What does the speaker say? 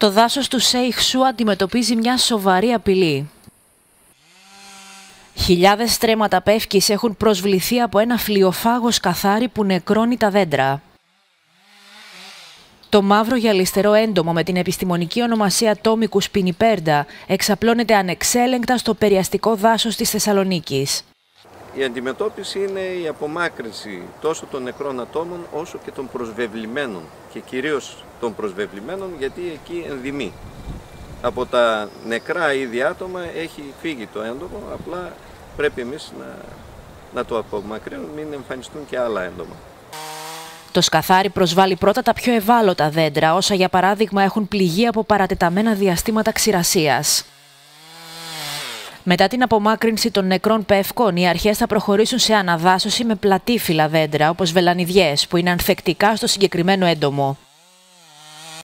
Το δάσος του Σέιχ Σου αντιμετωπίζει μια σοβαρή απειλή. Χιλιάδες στρέμματα πεύκης έχουν προσβληθεί από ένα φλοιοφάγο σκαθάρι που νεκρώνει τα δέντρα. Το μαύρο γυαλιστερό έντομο με την επιστημονική ονομασία Τόμικου Σπινιπέρντα εξαπλώνεται ανεξέλεγκτα στο περιαστικό δάσος της Θεσσαλονίκης. Η αντιμετώπιση είναι η απομάκρυνση τόσο των νεκρών ατόμων όσο και των προσβεβλημένων και κυρίως των προσβεβλημένων, γιατί εκεί ενδυμεί. Από τα νεκρά ήδη άτομα έχει φύγει το έντομο, απλά πρέπει εμείς να το απομακρύνουμε, μην εμφανιστούν και άλλα έντομα. Το σκαθάρι προσβάλλει πρώτα τα πιο ευάλωτα δέντρα, όσα για παράδειγμα έχουν πληγεί από παρατεταμένα διαστήματα ξηρασίας. Μετά την απομάκρυνση των νεκρών πεύκων, οι αρχές θα προχωρήσουν σε αναδάσωση με πλατήφυλλα δέντρα, όπως βελανιδιές, που είναι ανθεκτικά στο συγκεκριμένο έντομο.